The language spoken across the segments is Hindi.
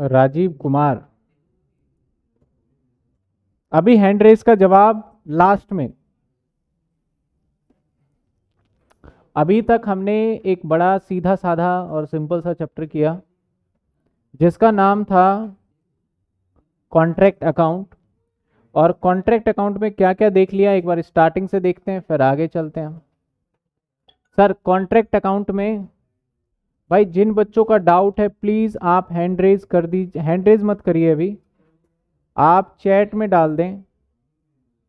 राजीव कुमार। अभी हैंड रेस का जवाब लास्ट में। अभी तक हमने एक बड़ा सीधा साधा और सिंपल सा चैप्टर किया जिसका नाम था कॉन्ट्रैक्ट अकाउंट। और कॉन्ट्रैक्ट अकाउंट में क्या क्या देख लिया एक बार स्टार्टिंग से देखते हैं, फिर आगे चलते हैं। सर कॉन्ट्रैक्ट अकाउंट में भाई जिन बच्चों का डाउट है प्लीज़ आप हैंड रेज कर दीजिए। हैंड रेज मत करिए, अभी आप चैट में डाल दें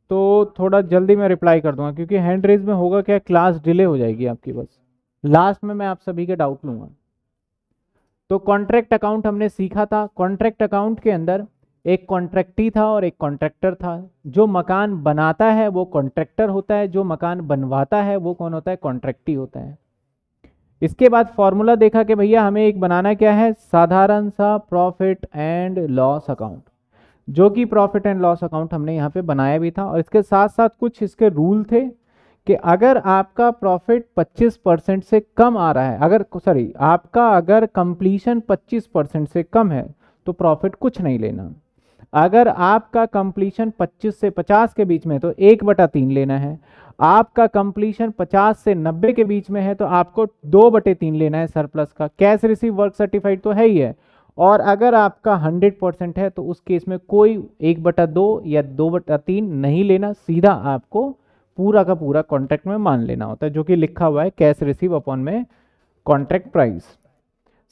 तो थोड़ा जल्दी मैं रिप्लाई कर दूंगा, क्योंकि हैंड रेज में होगा क्या क्लास डिले हो जाएगी आपकी। बस लास्ट में मैं आप सभी के डाउट लूँगा। तो कॉन्ट्रैक्ट अकाउंट हमने सीखा था। कॉन्ट्रैक्ट अकाउंट के अंदर एक कॉन्ट्रैक्टी था और एक कॉन्ट्रैक्टर था। जो मकान बनाता है वो कॉन्ट्रैक्टर होता है, जो मकान बनवाता है वो कौन होता है, कॉन्ट्रैक्टी होता है। इसके बाद फॉर्मूला देखा कि भैया हमें एक बनाना क्या है, साधारण सा प्रॉफिट एंड लॉस अकाउंट, जो कि प्रॉफिट एंड लॉस अकाउंट हमने यहाँ पे बनाया भी था। और इसके साथ साथ कुछ इसके रूल थे कि अगर आपका प्रॉफिट 25% से कम आ रहा है, अगर कंप्लीशन 25% से कम है तो प्रॉफिट कुछ नहीं लेना। अगर आपका कंप्लीशन 25 से 50 के बीच में तो 1/3 लेना है। आपका कंप्लीशन 50 से 90 के बीच में है तो आपको 2/3 लेना है सरप्लस का। कैश रिसीव वर्क सर्टिफाइड तो है ही है। और अगर आपका 100% है तो उस केस में कोई 1/2 या 2/3 नहीं लेना, सीधा आपको पूरा का पूरा कॉन्ट्रैक्ट में मान लेना होता है, जो कि लिखा हुआ है कैश रिसीव अपॉन में कॉन्ट्रैक्ट प्राइस।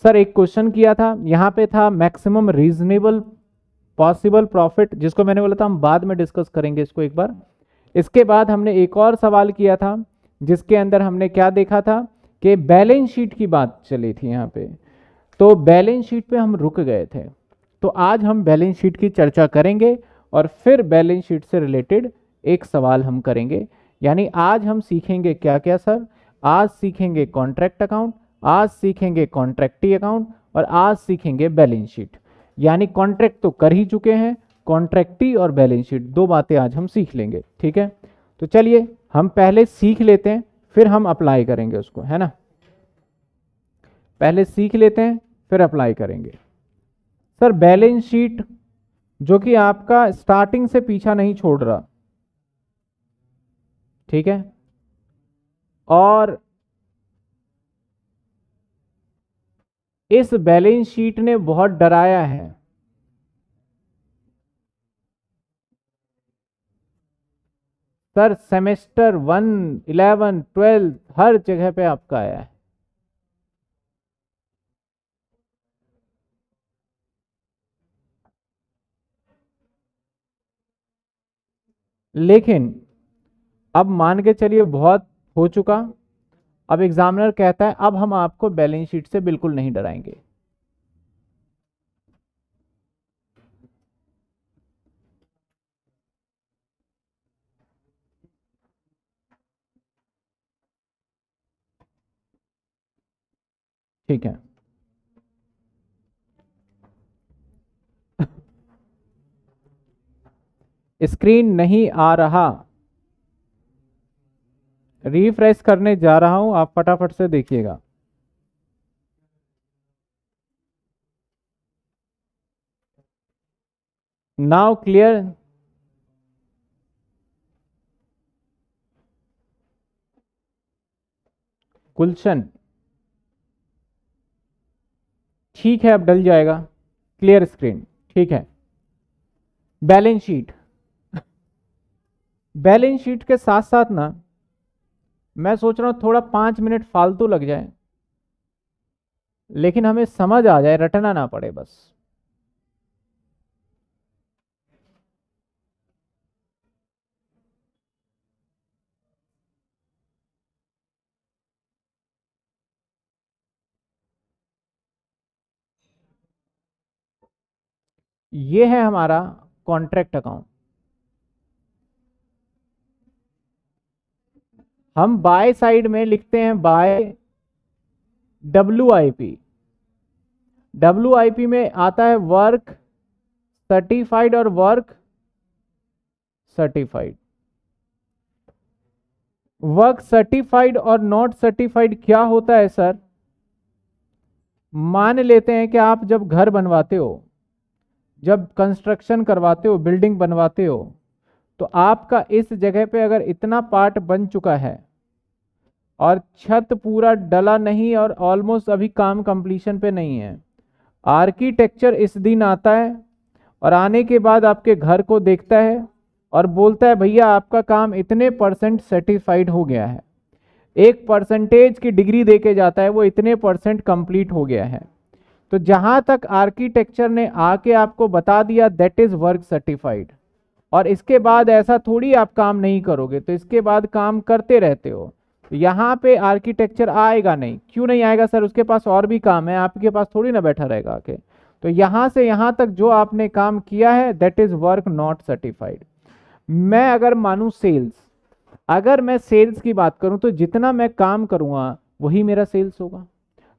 सर एक क्वेश्चन किया था यहाँ पे, था मैक्सिमम रीजनेबल पॉसिबल प्रॉफिट, जिसको मैंने बोला था हम बाद में डिस्कस करेंगे इसको एक बार। इसके बाद हमने एक और सवाल किया था जिसके अंदर हमने क्या देखा था कि बैलेंस शीट की बात चली थी यहाँ पे, तो बैलेंस शीट पे हम रुक गए थे। तो आज हम बैलेंस शीट की चर्चा करेंगे और फिर बैलेंस शीट से रिलेटेड एक सवाल हम करेंगे। यानी आज हम सीखेंगे क्या क्या सर, आज सीखेंगे कॉन्ट्रैक्ट अकाउंट, आज सीखेंगे कॉन्ट्रैक्टी अकाउंट और आज सीखेंगे बैलेंस शीट। यानी कॉन्ट्रैक्ट तो कर ही चुके हैं, कॉन्ट्रैक्टी और बैलेंस शीट दो बातें आज हम सीख लेंगे। ठीक है, तो चलिए हम पहले सीख लेते हैं फिर हम अप्लाई करेंगे उसको, है ना। पहले सीख लेते हैं फिर अप्लाई करेंगे। सर बैलेंस शीट जो कि आपका स्टार्टिंग से पीछा नहीं छोड़ रहा, ठीक है, और इस बैलेंस शीट ने बहुत डराया है। सर सेमेस्टर 1, 11, 12 हर जगह पे आपका आया है। लेकिन अब मान के चलिए बहुत हो चुका, अब एग्जामिनर कहता है अब हम आपको बैलेंस शीट से बिल्कुल नहीं डराएंगे। ठीक है, स्क्रीन नहीं आ रहा, रिफ्रेश करने जा रहा हूं, आप फटाफट से देखिएगा। Now clear? गुलशन ठीक है, अब डल जाएगा क्लियर स्क्रीन। ठीक है, बैलेंस शीट, बैलेंस शीट के साथ साथ ना मैं सोच रहा हूँ थोड़ा 5 मिनट फालतू लग जाए, लेकिन हमें समझ आ जाए, रटना ना पड़े बस। ये है हमारा कॉन्ट्रैक्ट अकाउंट। हम बाय साइड में लिखते हैं बाय WIP। WIP में आता है वर्क सर्टिफाइड और वर्क सर्टिफाइड। वर्क सर्टिफाइड और नॉट सर्टिफाइड क्या होता है सर? मान लेते हैं कि आप जब घर बनवाते हो जब कंस्ट्रक्शन करवाते हो, बिल्डिंग बनवाते हो, तो आपका इस जगह पे अगर इतना पार्ट बन चुका है और छत पूरा डला नहीं और ऑलमोस्ट अभी काम कंप्लीशन पे नहीं है, आर्किटेक्चर इस दिन आता है और आने के बाद आपके घर को देखता है और बोलता है भैया आपका काम इतने % सेटिस्फाइड हो गया है, एक % की डिग्री दे के जाता है, वो इतने % कंप्लीट हो गया है। तो जहाँ तक आर्किटेक्चर ने आके आपको बता दिया दैट इज़ वर्क सर्टिफाइड, और इसके बाद ऐसा थोड़ी आप काम नहीं करोगे, तो इसके बाद काम करते रहते हो। यहाँ पे आर्किटेक्चर आएगा नहीं, क्यों नहीं आएगा सर, उसके पास और भी काम है, आपके पास थोड़ी ना बैठा रहेगा आके। तो यहाँ से यहाँ तक जो आपने काम किया है that is work not certified. मैं अगर मानूँ सेल्स, अगर मैं सेल्स की बात करूँ तो जितना मैं काम करूँगा वही मेरा सेल्स होगा।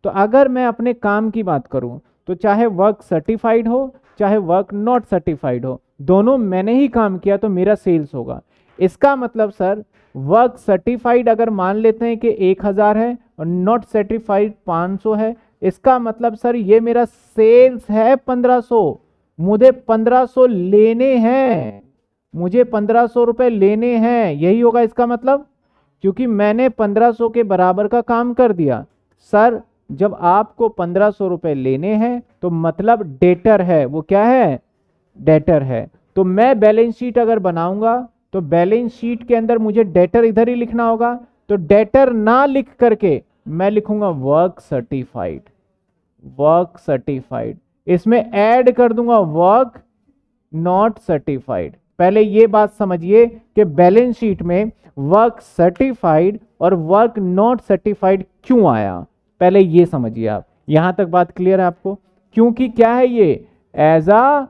तो अगर मैं अपने काम की बात करूं तो चाहे वर्क सर्टिफाइड हो चाहे वर्क नॉट सर्टिफाइड हो, दोनों मैंने ही काम किया तो मेरा सेल्स होगा। इसका मतलब सर वर्क सर्टिफाइड अगर मान लेते हैं कि 1000 है और नॉट सर्टिफाइड 500 है, इसका मतलब सर ये मेरा सेल्स है 1500, मुझे 1500 लेने हैं, मुझे 1500 रुपये लेने हैं, यही होगा इसका मतलब, क्योंकि मैंने 1500 के बराबर का काम कर दिया। सर जब आपको 1500 रुपये लेने हैं तो मतलब डेटर है, वो क्या है, डेटर है। तो मैं बैलेंस शीट अगर बनाऊंगा तो बैलेंस शीट के अंदर मुझे डेटर इधर ही लिखना होगा, तो डेटर ना लिख करके मैं लिखूंगा वर्क सर्टिफाइड, वर्क सर्टिफाइड, इसमें ऐड कर दूंगा वर्क नॉट सर्टिफाइड। पहले ये बात समझिए कि बैलेंस शीट में वर्क सर्टिफाइड और वर्क नॉट सर्टिफाइड क्यों आया, पहले ये समझिए आप। यहाँ तक बात क्लियर है आपको, क्योंकि क्या है ये एज अ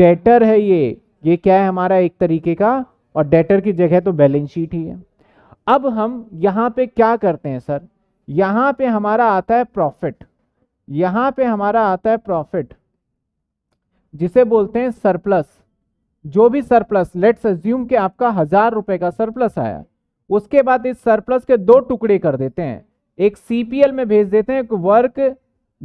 डेटर है, ये क्या है हमारा एक तरीके का, और डेटर की जगह तो बैलेंस शीट ही है। अब हम यहाँ पे क्या करते हैं सर, यहाँ पे हमारा आता है प्रॉफिट, यहाँ पे हमारा आता है प्रॉफिट जिसे बोलते हैं सरप्लस। जो भी सरप्लस, लेट्स अज्यूम कि आपका 1000 रुपये का सरप्लस आया, उसके बाद इस सरप्लस के दो टुकड़े कर देते हैं, एक सीपीएल में भेज देते हैं, एक वर्क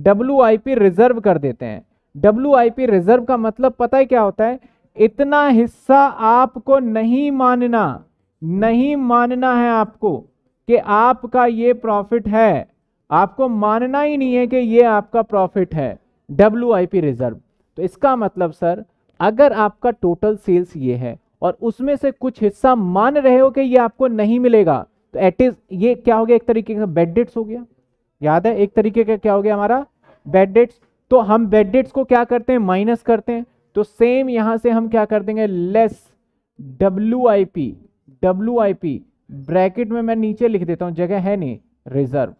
डब्ल्यूआईपी रिजर्व कर देते हैं। डब्ल्यूआईपी रिजर्व का मतलब पता है क्या होता है, इतना हिस्सा आपको नहीं मानना है आपको कि आपका ये प्रॉफिट है, आपको मानना ही नहीं है कि ये आपका प्रॉफिट है, डब्ल्यूआईपी रिजर्व। तो इसका मतलब सर अगर आपका टोटल सेल्स ये है और उसमें से कुछ हिस्सा मान रहे हो कि ये आपको नहीं मिलेगा, तो एट इज ये क्या हो गया, एक तरीके का बेड डेट्स हो गया, याद है एक तरीके का क्या हो गया हमारा, बेड डेट्स। तो हम बेड डेट्स को क्या करते हैं, माइनस करते हैं, तो सेम यहां से हम क्या कर देंगे, less W I P bracket में मैं नीचे लिख देता हूं, जगह है नहीं, रिजर्व।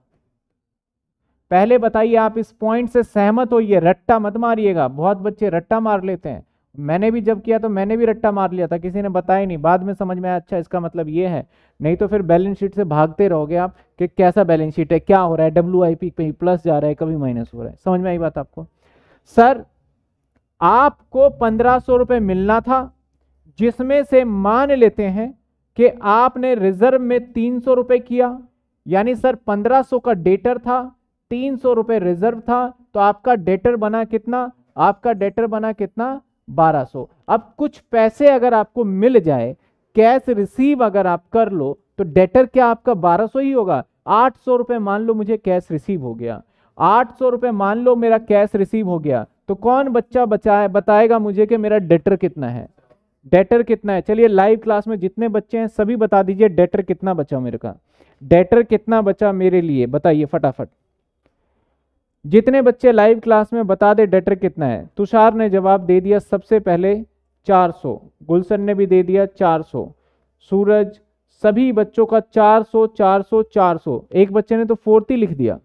पहले बताइए आप इस पॉइंट से सहमत हो, ये रट्टा मत मारिएगा, बहुत बच्चे रट्टा मार लेते हैं, मैंने भी जब किया तो मैंने भी रट्टा मार लिया था, किसी ने बताया नहीं, बाद में समझ में आया अच्छा इसका मतलब ये है, नहीं तो फिर बैलेंस शीट से भागते रहोगे आप कि कैसा बैलेंस शीट है, क्या हो रहा है, डब्ल्यूआईपी पे प्लस जा रहा है कभी माइनस हो रहा है। समझ में आई बात आपको। सर आपको 1500 रुपये मिलना था, जिसमें से मान लेते हैं कि आपने रिजर्व में 300 रुपये किया, यानी सर 1500 का डेटर था, 300 रुपये रिजर्व था, तो आपका डेटर बना कितना, 1200। अब कुछ पैसे अगर आपको मिल जाए, कैश रिसीव अगर आप कर लो, तो डेटर क्या आपका 1200 ही होगा। 800 रुपये मान लो मुझे कैश रिसीव हो गया, 800 रुपये मान लो मेरा कैश रिसीव हो गया, तो कौन बच्चा बचाए बताएगा मुझे कि मेरा डेटर कितना है, डेटर कितना है। चलिए लाइव क्लास में जितने बच्चे हैं सभी बता दीजिए डेटर कितना बचा मेरे का, डेटर कितना बचा मेरे लिए, बताइए फटाफट, जितने बच्चे लाइव क्लास में बता दे डेटर कितना है। तुषार ने जवाब दे दिया सबसे पहले 400, गुलशन ने भी दे दिया 400, सूरज, सभी बच्चों का 400 400 400, एक बच्चे ने तो 40 लिख दिया,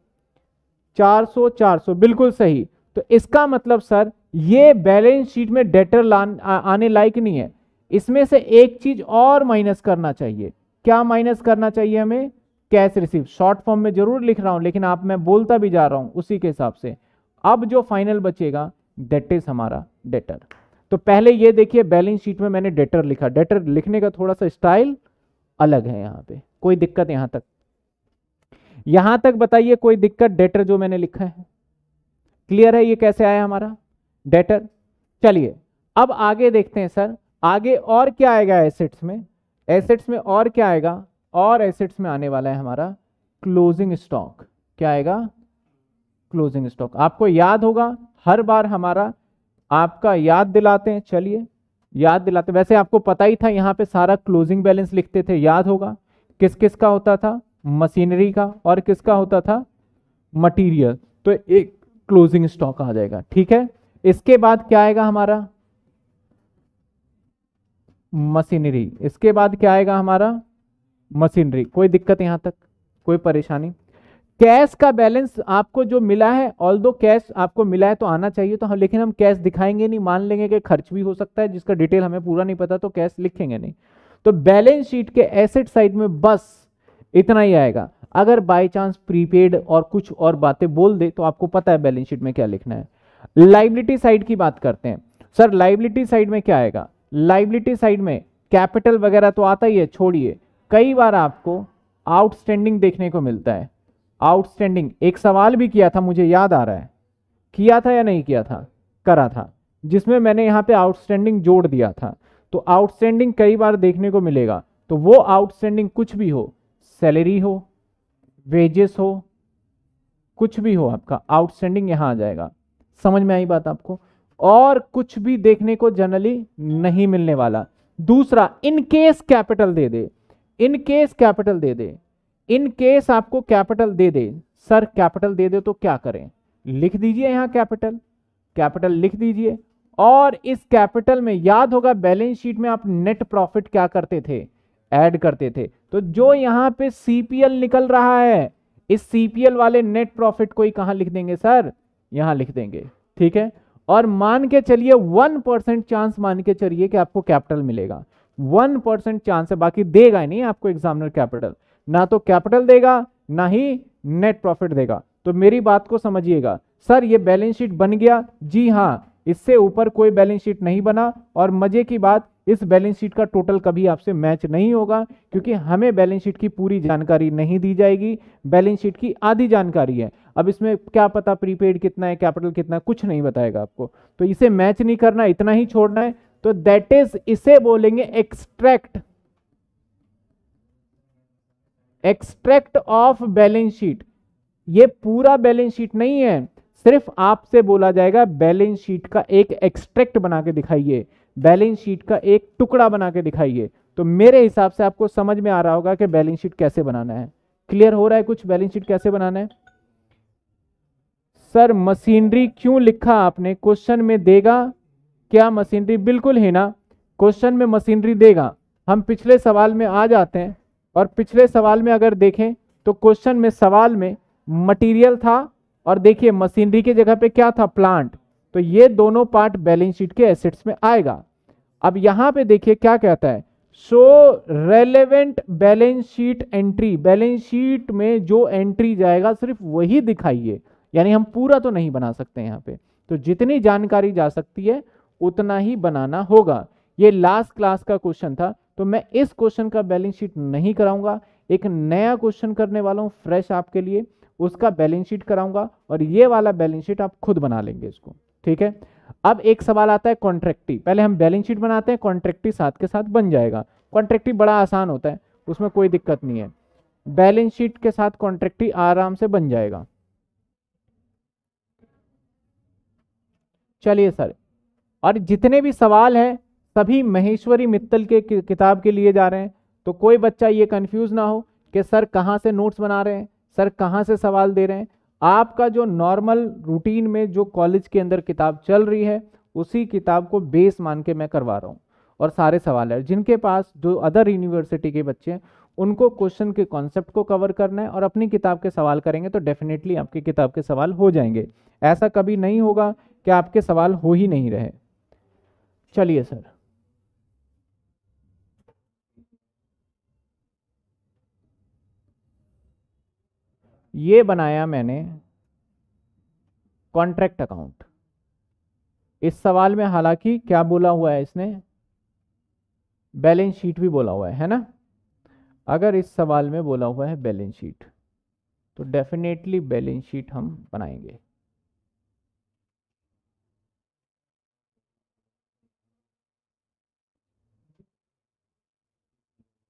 400 400, बिल्कुल सही। तो इसका मतलब सर ये बैलेंस शीट में डेटर आने लायक नहीं है। इसमें से एक चीज़ और माइनस करना चाहिए, क्या माइनस करना चाहिए हमें, कैश रिसीव, शॉर्ट फॉर्म में जरूर लिख रहा हूं लेकिन आप मैं बोलता भी जा रहा हूं उसी के हिसाब से। अब जो फाइनल बचेगा दैट इज हमारा डेटर। तो पहले ये देखिए बैलेंस शीट में मैंने डेटर लिखा, डेटर लिखने का थोड़ा सा स्टाइल अलग है, यहाँ पे कोई दिक्कत, यहाँ तक बताइए कोई दिक्कत, डेटर जो मैंने लिखा है क्लियर है, ये कैसे आया हमारा डेटर। चलिए अब आगे देखते हैं सर, आगे और क्या आएगा एसेट्स में, एसेट्स में और क्या आएगा, और एसेट्स में आने वाला है हमारा क्लोजिंग स्टॉक। क्या आएगा? Closing stock. आपको याद होगा हर बार हमारा आपका याद दिलाते हैं, चलिए याद दिलाते, वैसे आपको पता ही था, यहाँ पे सारा क्लोजिंग बैलेंस लिखते थे, याद होगा किस किस का होता था, मशीनरी का, और किसका होता था, मटेरियल। तो एक क्लोजिंग स्टॉक आ जाएगा, ठीक है। इसके बाद क्या आएगा हमारा? मशीनरी। इसके बाद क्या आएगा हमारा? मशीनरी। कोई दिक्कत यहाँ तक, कोई परेशानी? कैश का बैलेंस आपको जो मिला है, ऑल्दो कैश आपको मिला है तो आना चाहिए, तो हम, लेकिन हम कैश दिखाएंगे नहीं, मान लेंगे कि खर्च भी हो सकता है जिसका डिटेल हमें पूरा नहीं पता, तो कैश लिखेंगे नहीं। तो बैलेंस शीट के एसेट साइड में बस इतना ही आएगा। अगर बाय चांस प्रीपेड और कुछ और बातें बोल दे तो आपको पता है बैलेंस शीट में क्या लिखना है। लायबिलिटी साइड की बात करते हैं सर, लायबिलिटी साइड में क्या आएगा? लायबिलिटी साइड में कैपिटल वगैरह तो आता ही है, छोड़िए, कई बार आपको आउटस्टैंडिंग देखने को मिलता है। आउटस्टैंडिंग एक सवाल भी किया था, मुझे याद आ रहा है, किया था या नहीं किया था, करा था, जिसमें मैंने यहाँ पे आउटस्टैंडिंग जोड़ दिया था। तो आउटस्टैंडिंग कई बार देखने को मिलेगा। तो वो आउटस्टैंडिंग कुछ भी हो, सैलरी हो, वेजेस हो, कुछ भी हो, आपका आउटस्टैंडिंग यहाँ आ जाएगा। समझ में आई बात आपको? और कुछ भी देखने को जनरली नहीं मिलने वाला। दूसरा, इनकेस कैपिटल दे दे, इनकेस कैपिटल दे दे, इन केस आपको कैपिटल दे दे सर, कैपिटल दे दे तो क्या करें? लिख दीजिए यहाँ कैपिटल, कैपिटल लिख दीजिए। और इस कैपिटल में याद होगा बैलेंस शीट में आप नेट प्रॉफिट क्या करते थे, ऐड करते थे। तो जो यहाँ पे सीपीएल निकल रहा है, इस सीपीएल वाले नेट प्रॉफिट को ही कहाँ लिख देंगे सर? यहाँ लिख देंगे, ठीक है। और मान के चलिए 1% चांस मान के चलिए कि आपको कैपिटल मिलेगा, 1% चांस है, बाकी देगा ही नहीं आपको एग्जामिनर कैपिटल, ना तो कैपिटल देगा ना ही नेट प्रॉफिट देगा। तो मेरी बात को समझिएगा सर, ये बैलेंस शीट बन गया, जी हाँ, इससे ऊपर कोई बैलेंस शीट नहीं बना। और मजे की बात, इस बैलेंस शीट का टोटल कभी आपसे मैच नहीं होगा, क्योंकि हमें बैलेंस शीट की पूरी जानकारी नहीं दी जाएगी, बैलेंस शीट की आधी जानकारी है। अब इसमें क्या पता प्रीपेड कितना है, कैपिटल कितना, कुछ नहीं बताएगा आपको। तो इसे मैच नहीं करना, इतना ही छोड़ना है। तो दैट इज, इसे बोलेंगे extract, extract of balance sheet. ये पूरा बैलेंस शीट नहीं है, सिर्फ आपसे बोला जाएगा बैलेंस शीट का एक एक्सट्रैक्ट बना के दिखाइए, बैलेंस शीट का एक टुकड़ा बना के दिखाइए। तो मेरे हिसाब से आपको समझ में आ रहा होगा कि बैलेंस शीट कैसे बनाना है। क्लियर हो रहा है कुछ? बैलेंस शीट कैसे बनाना है सर? मशीनरी क्यों लिखा आपने क्वेश्चन में? देगा क्या मशीनरी? बिल्कुल ही ना, क्वेश्चन में मशीनरी देगा। हम पिछले सवाल में आ जाते हैं, और पिछले सवाल में अगर देखें तो क्वेश्चन में, सवाल में मटेरियल था, और देखिए मशीनरी की जगह पे क्या था, प्लांट। तो ये दोनों पार्ट बैलेंस शीट के एसेट्स में आएगा। अब यहाँ पे देखिए क्या कहता है, so relevant balance sheet entry, balance sheet में जो एंट्री जाएगा सिर्फ वही दिखाइए। यानी हम पूरा तो नहीं बना सकते यहाँ पे, तो जितनी जानकारी जा सकती है उतना ही बनाना होगा। ये लास्ट क्लास का क्वेश्चन था, तो मैं इस क्वेश्चन का बैलेंस शीट नहीं कराऊंगा, एक नया क्वेश्चन करने वाला हूं फ्रेश आपके लिए, उसका बैलेंस शीट कराऊंगा, और ये वाला बैलेंस शीट आप खुद बना लेंगे इसको, ठीक है। अब एक सवाल आता है कॉन्ट्रैक्टी, पहले हम बैलेंस शीट बनाते हैं, कॉन्ट्रैक्टी साथ के साथ बन जाएगा। कॉन्ट्रैक्टी बड़ा आसान होता है, उसमें कोई दिक्कत नहीं है, बैलेंस शीट के साथ कॉन्ट्रैक्टी आराम से बन जाएगा। चलिए सर, और जितने भी सवाल हैं सभी महेश्वरी मित्तल के किताब के लिए जा रहे हैं, तो कोई बच्चा ये कंफ्यूज ना हो कि सर कहाँ से नोट्स बना रहे हैं, सर कहाँ से सवाल दे रहे हैं। आपका जो नॉर्मल रूटीन में जो कॉलेज के अंदर किताब चल रही है, उसी किताब को बेस मान के मैं करवा रहा हूँ, और सारे सवाल है। जिनके पास, जो अदर यूनिवर्सिटी के बच्चे हैं, उनको क्वेश्चन के कॉन्सेप्ट को कवर करना है और अपनी किताब के सवाल करेंगे तो डेफिनेटली आपकी किताब के सवाल हो जाएंगे। ऐसा कभी नहीं होगा कि आपके सवाल हो ही नहीं रहे। चलिए सर, ये बनाया मैंने कॉन्ट्रैक्ट अकाउंट। इस सवाल में हालांकि क्या बोला हुआ है इसने, बैलेंस शीट भी बोला हुआ है ना। अगर इस सवाल में बोला हुआ है बैलेंस शीट, तो डेफिनेटली बैलेंस शीट हम बनाएंगे।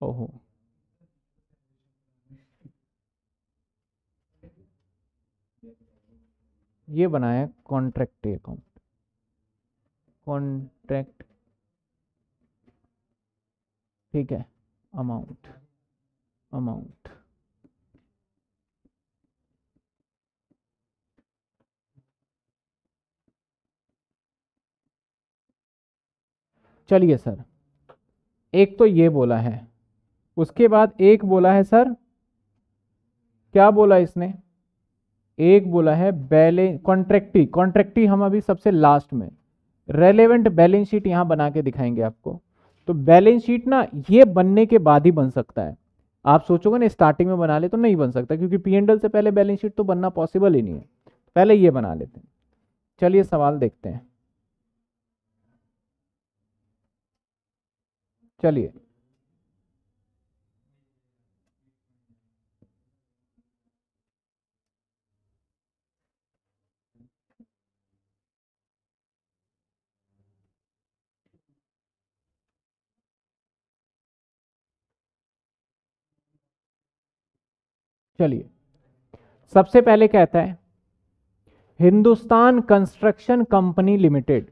ओहो, ये बनाया कॉन्ट्रैक्ट अकाउंट। कॉन्ट्रैक्ट ठीक है, अमाउंट अमाउंट चलिए सर, एक तो ये बोला है, उसके बाद एक बोला है सर, क्या बोला इसने, एक बोला है बैलेंस कॉन्ट्रैक्टी। कॉन्ट्रैक्टी हम अभी सबसे लास्ट में, रेलेवेंट बैलेंस शीट यहां बना के दिखाएंगे आपको। तो बैलेंस शीट ना ये बनने के बाद ही बन सकता है। आप सोचोगे ना स्टार्टिंग में बना ले तो नहीं बन सकता, क्योंकि पी एंड एल से पहले बैलेंस शीट तो बनना पॉसिबल ही नहीं है। पहले ये बना लेते हैं। चलिए सवाल देखते हैं। चलिए चलिए, सबसे पहले कहता है Hindustan construction company limited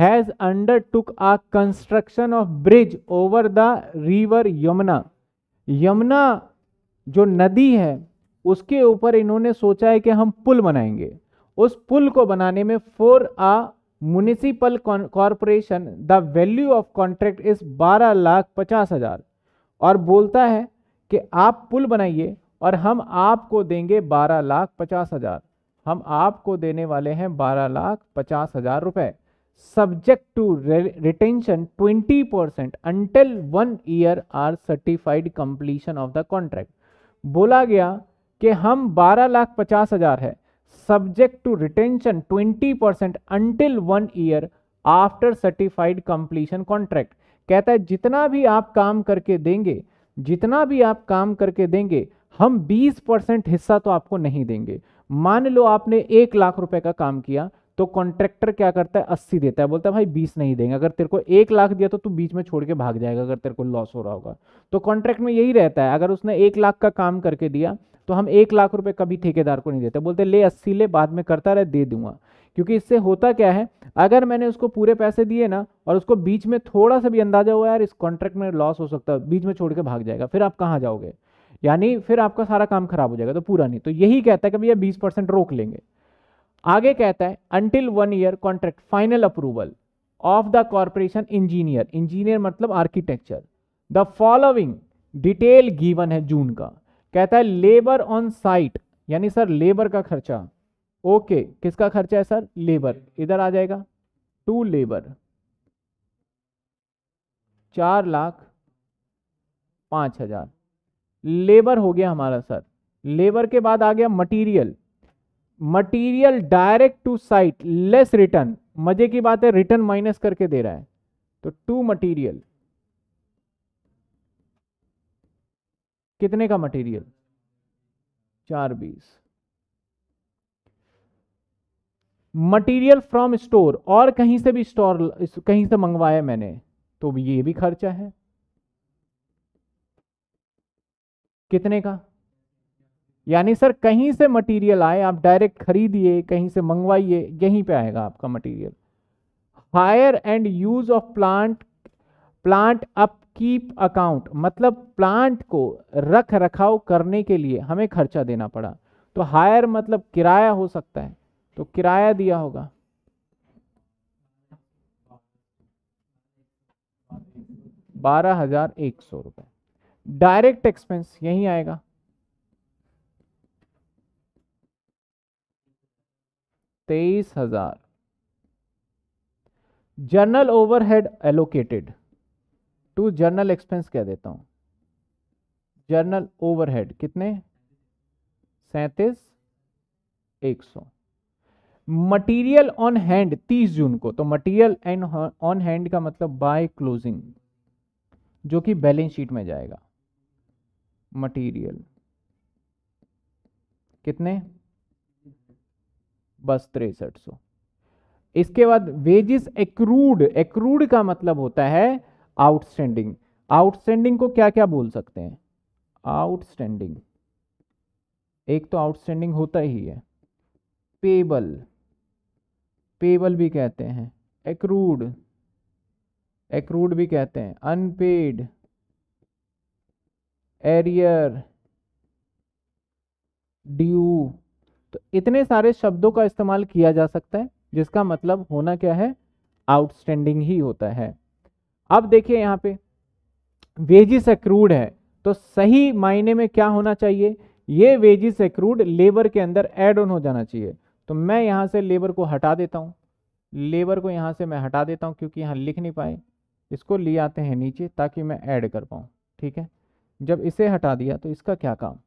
has undertook a construction of bridge over the river Yamuna. Yamuna जो नदी है उसके ऊपर इन्होंने सोचा है कि हम पुल बनाएंगे। उस पुल को बनाने में for a municipal corporation the value of contract is 12,50,000। और बोलता है कि आप पुल बनाइए और हम आपको देंगे 12,50,000। हम आपको देने वाले हैं 12,50,000 रुपए, subject to retention 20% until 1 year or certified completion of the contract। बोला गया कि हम 12,50,000 है, subject to retention 20% until 1 year after certified completion contract। कहता है जितना भी आप काम करके देंगे, जितना भी आप काम करके देंगे, हम 20% हिस्सा तो आपको नहीं देंगे। मान लो आपने 1 लाख रुपए का काम किया तो कॉन्ट्रैक्टर क्या करता है, 80 देता है, बोलता है भाई 20 नहीं देंगे। अगर तेरे को 1 लाख दिया तो तू बीच में छोड़ के भाग जाएगा अगर तेरे को लॉस हो रहा होगा। तो कॉन्ट्रैक्ट में यही रहता है, अगर उसने 1 लाख का काम करके दिया तो हम 1 लाख रुपए कभी ठेकेदार को नहीं देते, बोलते ले 80 ले, बाद में करता रहे, दे दूंगा। क्योंकि इससे होता क्या है, अगर मैंने उसको पूरे पैसे दिए ना और उसको बीच में थोड़ा सा भी अंदाजा हुआ यार इस कॉन्ट्रैक्ट में लॉस हो सकता है, बीच में छोड़ के भाग जाएगा, फिर आप कहाँ जाओगे, यानी फिर आपका सारा काम खराब हो जाएगा, तो पूरा नहीं। तो यही कहता है कि भैया 20% रोक लेंगे। आगे कहता है until 1 year contract final approval of the corporation engineer. Engineer मतलब architecture. The following detail given है जून का। कहता है लेबर ऑन साइट, यानी सर लेबर का खर्चा। ओके किसका खर्चा है सर, लेबर, इधर आ जाएगा टू लेबर 4,05,000 लेबर हो गया हमारा सर। लेबर के बाद आ गया material. Material direct to site less return, मजे की बात है रिटर्न माइनस करके दे रहा है, तो टू मटीरियल, कितने का मटीरियल 420। मटीरियल फ्रॉम स्टोर, और कहीं से भी स्टोर, कहीं से मंगवाया मैंने, तो ये भी खर्चा है, कितने का, यानी सर कहीं से मटेरियल आए, आप डायरेक्ट खरीदिए, कहीं से मंगवाइए, यहीं पे आएगा आपका material. Hire and use of plant, plant upkeep account, मतलब प्लांट को रख रखाव करने के लिए हमें खर्चा देना पड़ा। तो हायर मतलब किराया हो सकता है, तो किराया दिया होगा। ₹12,100। डायरेक्ट एक्सपेंस यहीं आएगा, $23,000। General overhead allocated to general expense कह देता हूं, जर्नल ओवरहेड कितने 37,100। मटीरियल ऑन हैंड 30 जून को, तो मटीरियल एंड ऑन हैंड का मतलब बाय क्लोजिंग, जो कि बैलेंस शीट में जाएगा। मटीरियल कितने बस 6300। इसके बाद वेजेस एक्रूड, एक्रूड का मतलब होता है आउटस्टैंडिंग। आउटस्टैंडिंग को क्या क्या बोल सकते हैं? आउटस्टैंडिंग, एक तो आउटस्टैंडिंग होता ही है, पेबल, पेबल भी कहते हैं, एक्रूड, एक्रूड भी कहते हैं, अनपेड, एरियर, ड्यू। तो इतने सारे शब्दों का इस्तेमाल किया जा सकता है जिसका मतलब होना क्या है, आउटस्टैंडिंग ही होता है। अब देखिए यहाँ पे वेजिस एक्रूड है तो सही मायने में क्या होना चाहिए, ये वेजिस एक्रूड लेबर के अंदर एड ऑन हो जाना चाहिए। तो मैं यहाँ से लेबर को हटा देता हूँ, लेबर को यहाँ से मैं हटा देता हूँ क्योंकि यहाँ लिख नहीं पाए, इसको ले आते हैं नीचे ताकि मैं ऐड कर पाऊँ। ठीक है, जब इसे हटा दिया तो इसका क्या काम,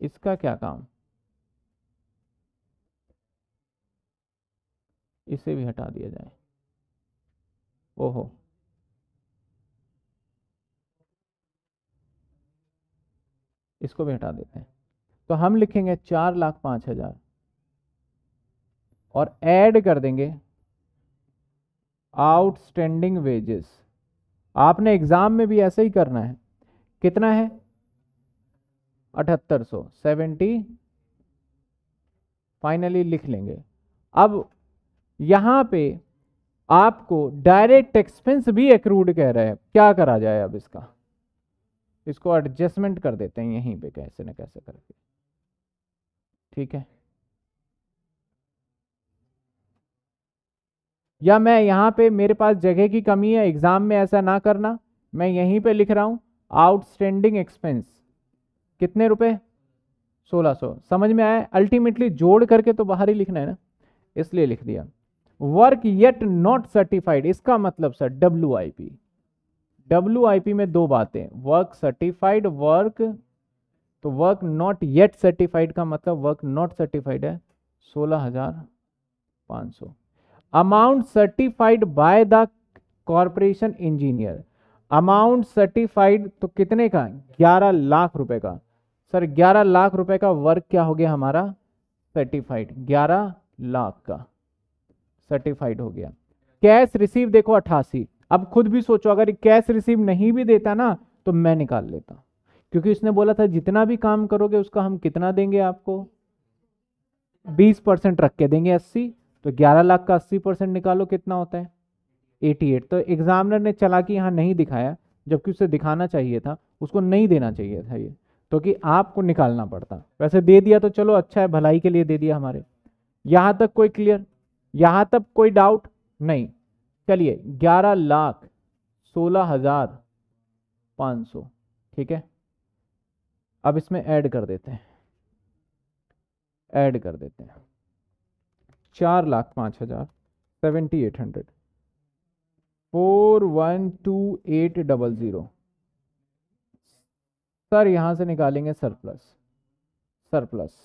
इसका क्या काम, इसे भी हटा दिया जाए। ओहो, इसको भी हटा देते हैं तो हम लिखेंगे 4,05,000 और ऐड कर देंगे आउटस्टैंडिंग वेजेस। आपने एग्जाम में भी ऐसे ही करना है। कितना है? 7800, 70 फाइनली लिख लेंगे। अब यहाँ पे आपको डायरेक्ट एक्सपेंस भी एक्रूड कह रहे हैं, क्या करा जाए अब इसका, इसको एडजस्टमेंट कर देते हैं यहीं पे कैसे ना कैसे करके। ठीक है, या मैं यहाँ पे, मेरे पास जगह की कमी है, एग्जाम में ऐसा ना करना, मैं यहीं पे लिख रहा हूँ आउटस्टैंडिंग एक्सपेंस कितने रुपए, 1600। समझ में आया? अल्टीमेटली जोड़ करके तो बाहर ही लिखना है ना, इसलिए लिख दिया। वर्क येट नॉट सर्टिफाइड, इसका मतलब सर WIP। WIP में दो बातें, वर्क सर्टिफाइड, वर्क, तो वर्क नॉट येट सर्टिफाइड का मतलब वर्क नॉट सर्टिफाइड है 16,500। Amount certified by the corporation engineer, amount certified तो कितने का, 11 लाख रुपए का। सर 11 लाख रुपए का वर्क क्या हो गया हमारा, सर्टिफाइड, 11 लाख का सर्टिफाइड हो गया। कैश रिसीव देखो 88। अब खुद भी सोचो, अगर कैश रिसीव नहीं भी देता ना तो मैं निकाल लेता, क्योंकि उसने बोला था जितना भी काम करोगे उसका हम कितना देंगे आपको, 20% रख के देंगे, 80। तो 11 लाख का 80% निकालो कितना होता है, 88। तो एग्जामिनर ने चालाकी यहाँ नहीं दिखाया, जबकि उसे दिखाना चाहिए था, उसको नहीं देना चाहिए था ये, तो कि आपको निकालना पड़ता। वैसे दे दिया तो चलो अच्छा है, भलाई के लिए दे दिया हमारे। यहाँ तक कोई क्लियर, यहाँ तक कोई डाउट नहीं? चलिए 11 लाख 16,500। ठीक है, अब इसमें ऐड कर देते हैं, ऐड कर देते हैं 4,05,000, 7,800, 412800। सर यहाँ से निकालेंगे सरप्लस, सरप्लस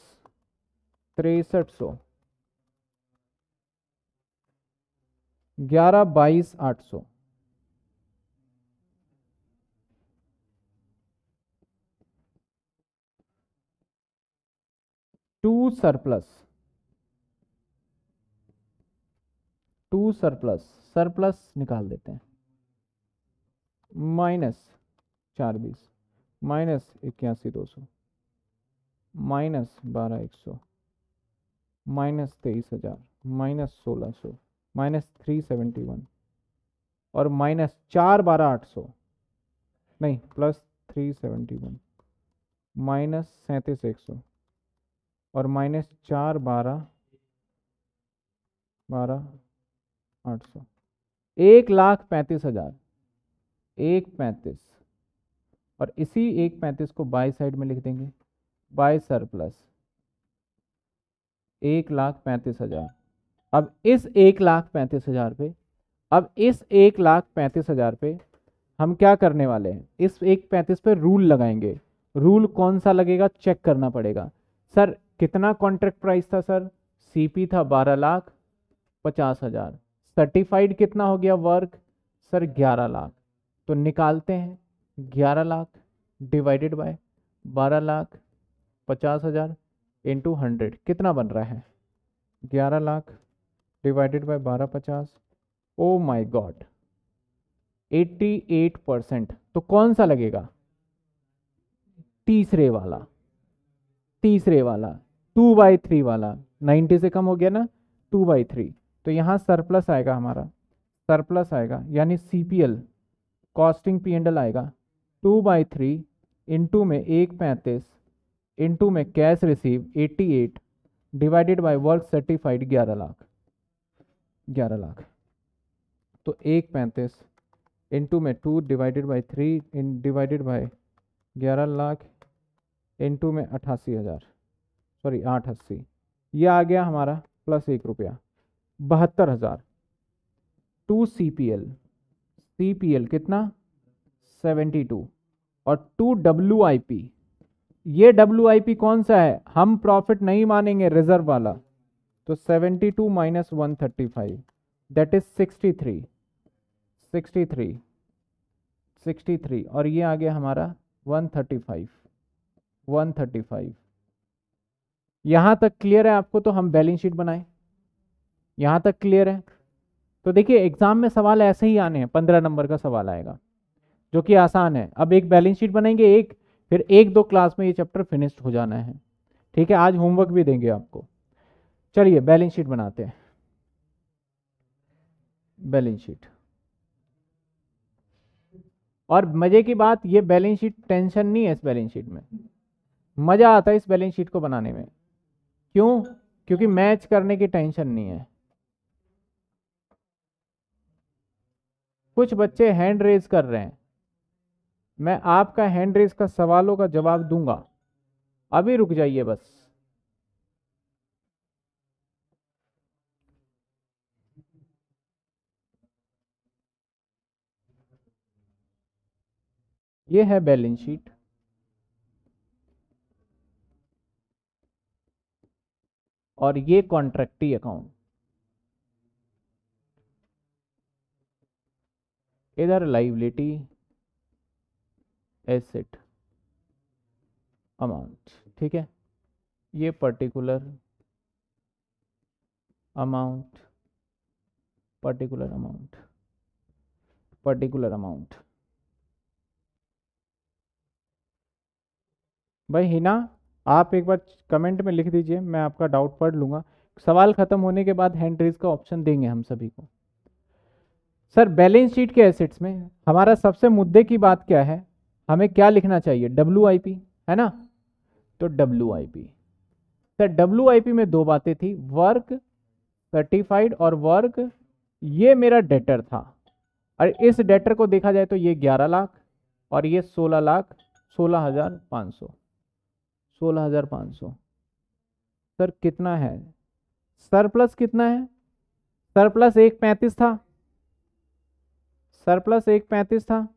6300, 11,22,800, 2 सरप्लस, सरप्लस निकाल देते हैं, minus 420, minus 81,200, minus 12,100, minus 23,000, minus 1,600, minus 371 और माइनस 4,12,800, नहीं प्लस 371, माइनस 37,100 और माइनस 4,12,800, 1,35,000, 1,35,000 और इसी 1,35,000 को बाई साइड में लिख देंगे, बाई सरप्लस 1,35,000। अब इस 1,35,000 पे, अब इस 1,35,000 पे हम क्या करने वाले हैं, इस 1,35,000 पे रूल लगाएंगे। रूल कौन सा लगेगा, चेक करना पड़ेगा। सर कितना कॉन्ट्रैक्ट प्राइस था सर, CP था 12,50,000, सर्टिफाइड कितना हो गया वर्क सर 11 लाख, तो निकालते हैं 11 लाख डिवाइडेड बाय 12,50,000 इंटू 100 कितना बन रहा है, 11 lakh divided by 12,50। Oh my god, 88%। तो कौन सा लगेगा? तीसरे वाला 2/3 वाला। 90 से कम हो गया ना, 2/3। तो यहाँ सरप्लस आएगा, हमारा सरप्लस आएगा, यानी CPL कॉस्टिंग P&L आएगा। 2/3 इंटू में 135 इंटू में cash receive 88 divided by work certified 11 lakh. तो 135 इंटू में 2 divided by 3 divided by 11 lakh into में 880। ये आ गया हमारा प्लस 1 रुपया, 72,000। 2 CPL कितना? 72। और 2 WIP। ये WIP कौन सा है? हम प्रॉफिट नहीं मानेंगे, रिजर्व वाला। तो 72 माइनस 135 दैट इज 63। और ये आ गया हमारा 135। यहाँ तक क्लियर है आपको? तो हम बैलेंस शीट बनाएं। यहाँ तक क्लियर है? तो देखिए एग्जाम में सवाल ऐसे ही आने हैं। 15 नंबर का सवाल आएगा जो कि आसान है। अब एक बैलेंस शीट बनाएंगे, फिर 1-2 क्लास में ये चैप्टर फिनिश्ड हो जाना है। ठीक है, आज होमवर्क भी देंगे आपको। चलिए बैलेंस शीट बनाते हैं। बैलेंस शीट, और मजे की बात ये बैलेंस शीट टेंशन नहीं है। इस बैलेंस शीट में मजा आता है, इस बैलेंस शीट को बनाने में। क्यों? क्योंकि मैच करने की टेंशन नहीं है। कुछ बच्चे हैंड रेज कर रहे हैं, मैं आपका हैंड रेज का सवालों का जवाब दूंगा, अभी रुक जाइए बस। ये है बैलेंस शीट। और ये कॉन्ट्रैक्टी अकाउंट, इधर लायबिलिटी, एसेट, अमाउंट। ठीक है, ये पर्टिकुलर अमाउंट। भाई हिना, आप एक बार कमेंट में लिख दीजिए, मैं आपका डाउट पढ़ लूँगा। सवाल खत्म होने के बाद हैंड रेज का ऑप्शन देंगे हम सभी को। सर बैलेंस शीट के एसेट्स में हमारा सबसे मुद्दे की बात क्या है? हमें क्या लिखना चाहिए? WIP है ना। तो WIP, सर WIP में 2 बातें थी, वर्क सर्टिफाइड और वर्क। ये मेरा डेटर था, और इस डेटर को देखा जाए तो ये 11 लाख और ये 16 लाख, 16,500। सर कितना है सरप्लस? कितना है सरप्लस? 135 था सरप्लस, 135 था।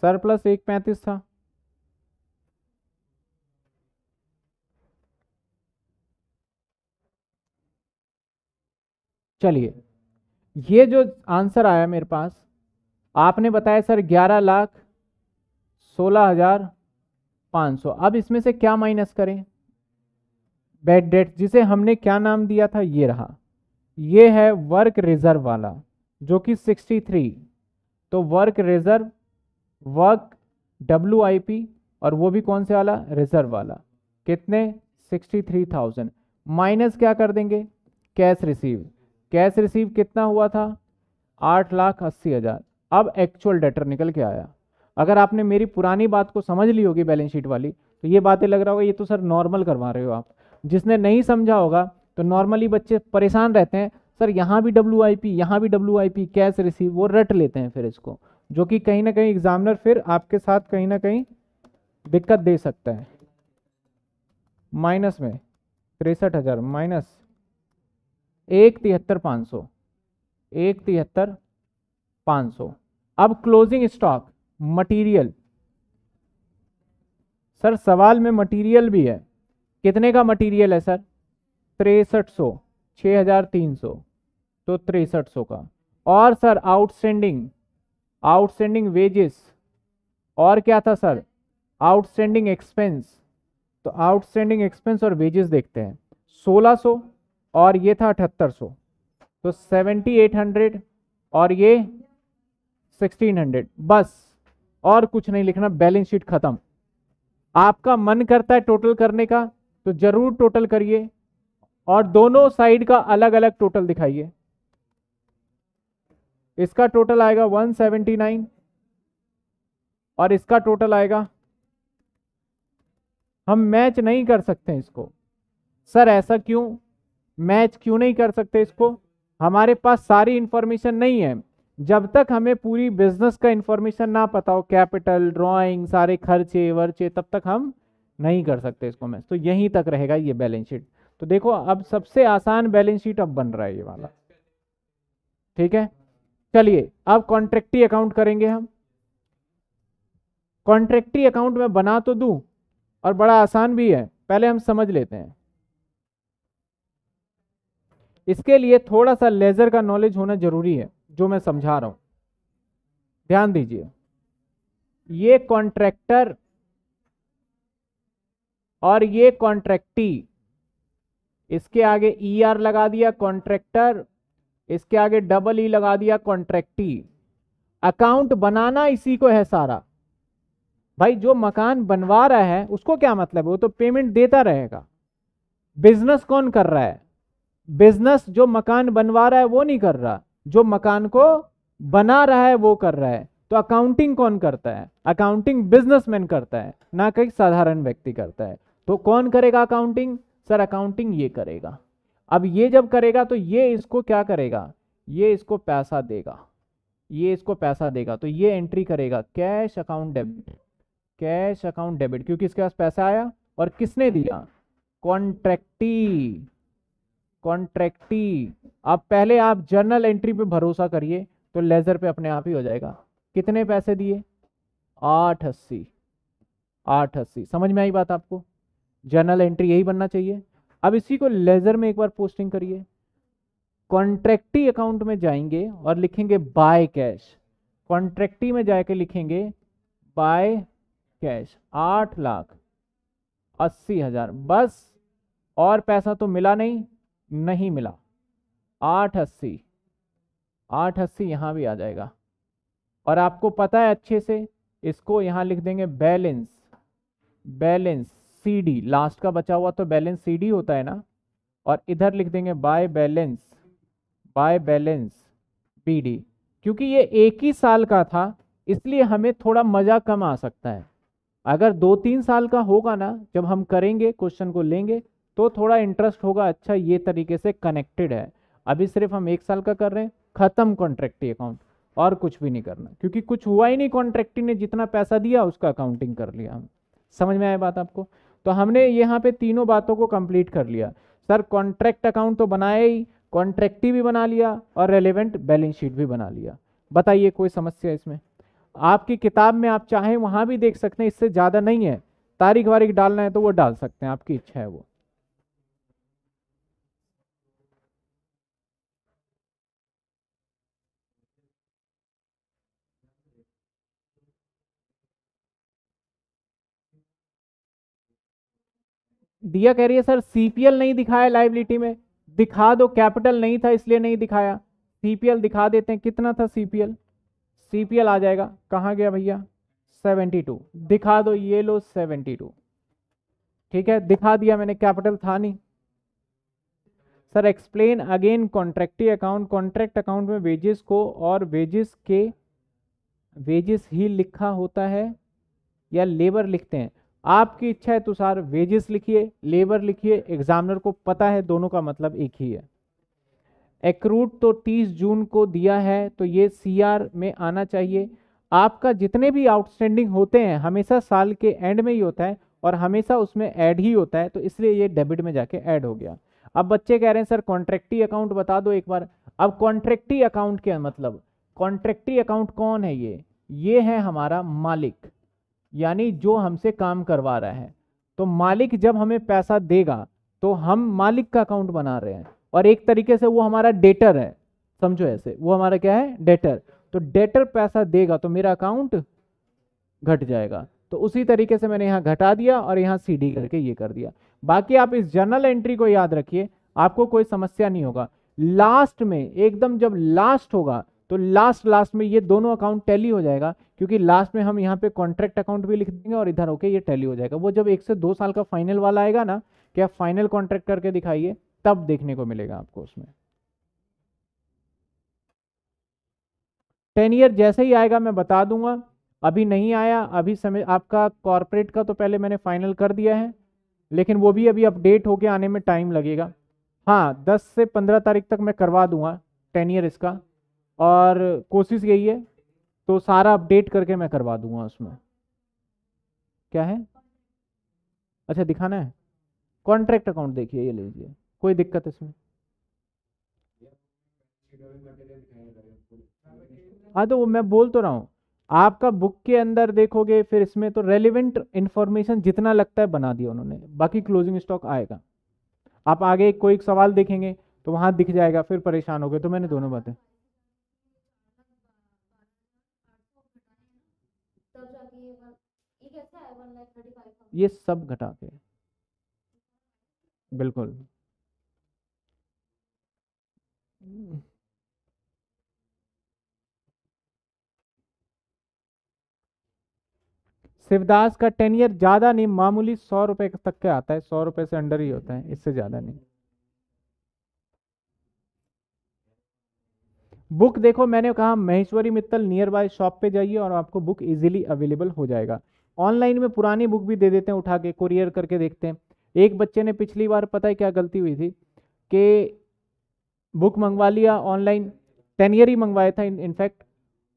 सरप्लस 135 था। चलिए ये जो आंसर आया मेरे पास, आपने बताया सर 11 लाख 16,500। अब इसमें से क्या माइनस करें? बैड डेट, जिसे हमने क्या नाम दिया था, ये रहा। ये है वर्क रिजर्व वाला जो कि 63। तो वर्क रिजर्व, वर्क WIP, और वो भी कौन से वाला? रिजर्व वाला। कितने? 63,000। माइनस क्या कर देंगे? Cash receive. कैश रिसीव कितना हुआ था? 8,80,000। अब एक्चुअल डेटर निकल के आया। अगर आपने मेरी पुरानी बात को समझ ली होगी बैलेंस शीट वाली, तो ये बातें लग रहा होगा ये तो सर नॉर्मल करवा रहे हो आप। जिसने नहीं समझा होगा, तो नॉर्मली बच्चे परेशान रहते हैं, सर यहाँ भी WIP, यहाँ भी WIP, कैश रिसीव, वो रट लेते हैं फिर इसको, जो कि कहीं ना कहीं एग्जामिनर फिर आपके साथ कहीं ना कहीं दिक्कत दे सकता है। माइनस में 63,000 माइनस 1,73,500, 1,73,500। अब क्लोजिंग स्टॉक मटेरियल, सर सवाल में मटेरियल भी है, कितने का मटेरियल है सर? 6,300, 6,300। तो 6,300 का। और सर आउटस्टैंडिंग वेजेस, और क्या था सर? आउटस्टैंडिंग एक्सपेंस, तो आउटस्टैंडिंग एक्सपेंस और वेजेस देखते हैं 1600 और ये था 7800 तो 7800 और ये 1600 बस और कुछ नहीं लिखना, बैलेंस शीट खत्म। आपका मन करता है टोटल करने का तो जरूर टोटल करिए और दोनों साइड का अलग अलग टोटल दिखाइए। इसका टोटल आएगा 179 और इसका टोटल आएगा, हम मैच नहीं कर सकते इसको। सर ऐसा क्यों, मैच क्यों नहीं कर सकते इसको? हमारे पास सारी इंफॉर्मेशन नहीं है। जब तक हमें पूरी बिजनेस का इंफॉर्मेशन ना पता हो, कैपिटल, ड्राइंग, सारे खर्चे वर्चे, तब तक हम नहीं कर सकते इसको मैच। तो यहीं तक रहेगा ये बैलेंस शीट। तो देखो अब सबसे आसान बैलेंस शीट अब बन रहा है ये वाला, ठीक है। चलिए अब कॉन्ट्रैक्टी अकाउंट करेंगे हम। कॉन्ट्रैक्टी अकाउंट में बना तो दूं और बड़ा आसान भी है, पहले हम समझ लेते हैं। इसके लिए थोड़ा सा लेजर का नॉलेज होना जरूरी है, जो मैं समझा रहा हूं, ध्यान दीजिए। ये कॉन्ट्रैक्टर और ये कॉन्ट्रैक्टी, इसके आगे ER लगा दिया कॉन्ट्रैक्टर, इसके आगे डबल E लगा दिया कॉन्ट्रैक्टी। अकाउंट बनाना इसी को है सारा। भाई जो मकान बनवा रहा है उसको क्या मतलब है, वो तो पेमेंट देता रहेगा। बिजनेस कौन कर रहा है? बिजनेस जो मकान बनवा रहा है वो नहीं कर रहा, जो मकान को बना रहा है वो कर रहा है। तो अकाउंटिंग कौन करता है? अकाउंटिंग बिजनेसमैन करता है, ना कोई साधारण व्यक्ति करता है। तो कौन करेगा अकाउंटिंग? सर अकाउंटिंग ये करेगा। अब ये जब करेगा तो ये इसको क्या करेगा, ये इसको पैसा देगा, ये इसको पैसा देगा। तो ये एंट्री करेगा cash account debit, cash account debit, क्योंकि इसके पास पैसा आया और किसने दिया? कॉन्ट्रैक्टी, कॉन्ट्रैक्टी। अब पहले आप जर्नल एंट्री पे भरोसा करिए तो लेजर पे अपने आप ही हो जाएगा। कितने पैसे दिए? 880, 880। समझ में आई बात आपको? जर्नल एंट्री यही बनना चाहिए। अब इसी को लेजर में एक बार पोस्टिंग करिए। कॉन्ट्रैक्टी अकाउंट में जाएंगे और लिखेंगे बाय कैश, कॉन्ट्रैक्टी में जाके लिखेंगे बाय कैश 8,80,000। बस और पैसा तो मिला नहीं, नहीं मिला। 880, 880 यहाँ भी आ जाएगा। और आपको पता है अच्छे से, इसको यहाँ लिख देंगे बैलेंस, बैलेंस CD, लास्ट का बचा हुआ तो बैलेंस CD होता है ना। और इधर लिख देंगे by balance, by balance BD। क्योंकि ये एक ही साल का था इसलिए हमें थोड़ा मज़ा कम आ सकता है। अगर 2-3 साल का होगा ना, जब हम करेंगे क्वेश्चन को लेंगे तो थोड़ा इंटरेस्ट होगा। अच्छा ये तरीके से कनेक्टेड है। अभी सिर्फ हम एक साल का कर रहे हैं, ख़त्म कॉन्ट्रैक्टी अकाउंट, और कुछ भी नहीं करना क्योंकि कुछ हुआ ही नहीं। कॉन्ट्रैक्टी ने जितना पैसा दिया उसका अकाउंटिंग कर लिया। हम समझ में आए बात आपको? तो हमने यहाँ पे तीनों बातों को कंप्लीट कर लिया। सर कॉन्ट्रैक्ट अकाउंट तो बनाया ही, कॉन्ट्रैक्टी भी बना लिया और रेलेवेंट बैलेंस शीट भी बना लिया। बताइए कोई समस्या इसमें? आपकी किताब में आप चाहें वहाँ भी देख सकते हैं, इससे ज़्यादा नहीं है। तारीख वारीख डालना है तो वो डाल सकते हैं, आपकी इच्छा है वो। दिया कह रही है सर CPL नहीं दिखाया लाइबिलिटी में, दिखा दो। कैपिटल नहीं था इसलिए नहीं दिखाया, CPL दिखा देते हैं। कितना था CPL? CPL आ जाएगा, कहाँ गया भैया? 72, दिखा दो। ये लो 72, ठीक है दिखा दिया मैंने। कैपिटल था नहीं। Sir explain again कॉन्ट्रैक्टी account. Contract account में वेजेस को और वेजेस के वेजेस ही लिखा होता है या लेबर लिखते हैं, आपकी इच्छा है। तो सर वेजेस लिखिए, लेबर लिखिए, एग्जामिनर को पता है दोनों का मतलब एक ही है। एक्रूट तो 30 जून को दिया है तो ये CR में आना चाहिए। आपका जितने भी आउटस्टैंडिंग होते हैं हमेशा साल के एंड में ही होता है और हमेशा उसमें ऐड ही होता है, तो इसलिए ये डेबिट में जाके ऐड हो गया। अब बच्चे कह रहे हैं सर कॉन्ट्रैक्टी अकाउंट बता दो एक बार। अब कॉन्ट्रैक्टी अकाउंट क्या मतलब? कॉन्ट्रैक्टी अकाउंट कौन है? ये है हमारा मालिक, यानी जो हमसे काम करवा रहा है। तो मालिक जब हमें पैसा देगा तो हम मालिक का अकाउंट बना रहे हैं और एक तरीके से वो हमारा डेटर है, समझो ऐसे। वो हमारा क्या है? डेटर। तो डेटर पैसा देगा तो मेरा अकाउंट घट जाएगा। तो उसी तरीके से मैंने यहाँ घटा दिया और यहाँ सीडी करके ये कर दिया। बाकी आप इस जर्नल एंट्री को याद रखिए, आपको कोई समस्या नहीं होगा। लास्ट में एकदम जब लास्ट होगा तो लास्ट में ये दोनों अकाउंट टैली हो जाएगा, क्योंकि लास्ट में हम यहाँ पे कॉन्ट्रैक्ट अकाउंट भी लिख देंगे और इधर होके ये टैली हो जाएगा। वो जब 1 से 2 साल का फाइनल वाला आएगा ना, कि आप फाइनल कॉन्ट्रैक्ट करके दिखाइए, तब देखने को मिलेगा आपको उसमें। 10 ईयर जैसे ही आएगा मैं बता दूंगा, अभी नहीं आया। अभी समय आपका कॉर्पोरेट का तो पहले मैंने फाइनल कर दिया है, लेकिन वो भी अभी अपडेट होके आने में टाइम लगेगा। हाँ, 10 से 15 तारीख तक मैं करवा दूंगा 10 ईयर इसका, और कोशिश यही है तो सारा अपडेट करके मैं करवा दूंगा उसमें। क्या है, अच्छा दिखाना है कॉन्ट्रैक्ट अकाउंट, देखिए ये लीजिए, कोई दिक्कत इसमें? हाँ, तो वो मैं बोल तो रहा हूँ, आपका बुक के अंदर देखोगे फिर इसमें तो रेलिवेंट इन्फॉर्मेशन जितना लगता है बना दिया उन्होंने। बाकी क्लोजिंग स्टॉक आएगा, आप आगे कोई एक सवाल देखेंगे तो वहाँ दिख जाएगा, फिर परेशान हो गए। तो मैंने दोनों बातें, ये सब घटा के, बिल्कुल शिवदास का 10 ईयर ज्यादा नहीं, मामूली 100 रुपए तक के आता है, 100 रुपए से अंडर ही होता है, इससे ज्यादा नहीं। बुक देखो, मैंने कहा Maheshwari Mittal near by shop पे जाइए और आपको बुक इजीली अवेलेबल हो जाएगा। ऑनलाइन में पुरानी बुक भी दे देते हैं, उठा के कुरियर करके देखते हैं। एक बच्चे ने पिछली बार पता है क्या गलती हुई थी, कि बुक मंगवा लिया ऑनलाइन, 10 ईयर ही मंगवाया था इनफैक्ट,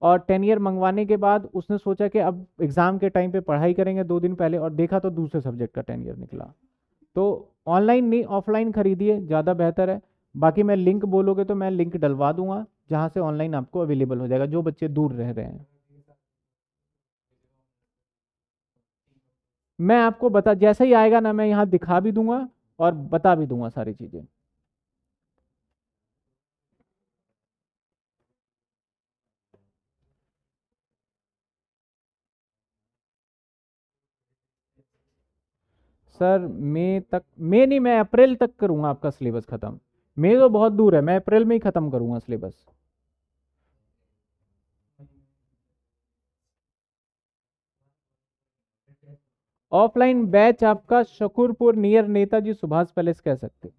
और 10 ईयर मंगवाने के बाद उसने सोचा कि अब एग्ज़ाम के टाइम पे पढ़ाई करेंगे 2 दिन पहले, और देखा तो दूसरे सब्जेक्ट का 10 ईयर निकला। तो ऑनलाइन नहीं, ऑफलाइन खरीदिए ज़्यादा बेहतर है। बाकी मैं लिंक बोलोगे तो मैं लिंक डलवा दूंगा, जहाँ से ऑनलाइन आपको अवेलेबल हो जाएगा, जो बच्चे दूर रह रहे हैं। मैं आपको बता, जैसे ही आएगा ना मैं यहाँ दिखा भी दूंगा और बता भी दूंगा सारी चीज़ें। सर मई तक, मई नहीं मैं अप्रैल तक करूँगा आपका सिलेबस ख़त्म। मई तो बहुत दूर है, मैं अप्रैल में ही ख़त्म करूँगा सिलेबस। ऑफलाइन बैच आपका शकुरपुर नियर नेताजी सुभाष पैलेस कह सकते।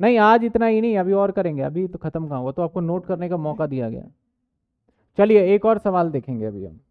नहीं आज इतना ही नहीं, अभी और करेंगे, अभी तो खत्म कहाँ हुआ, तो आपको नोट करने का मौका दिया गया। चलिए एक और सवाल देखेंगे अभी हम।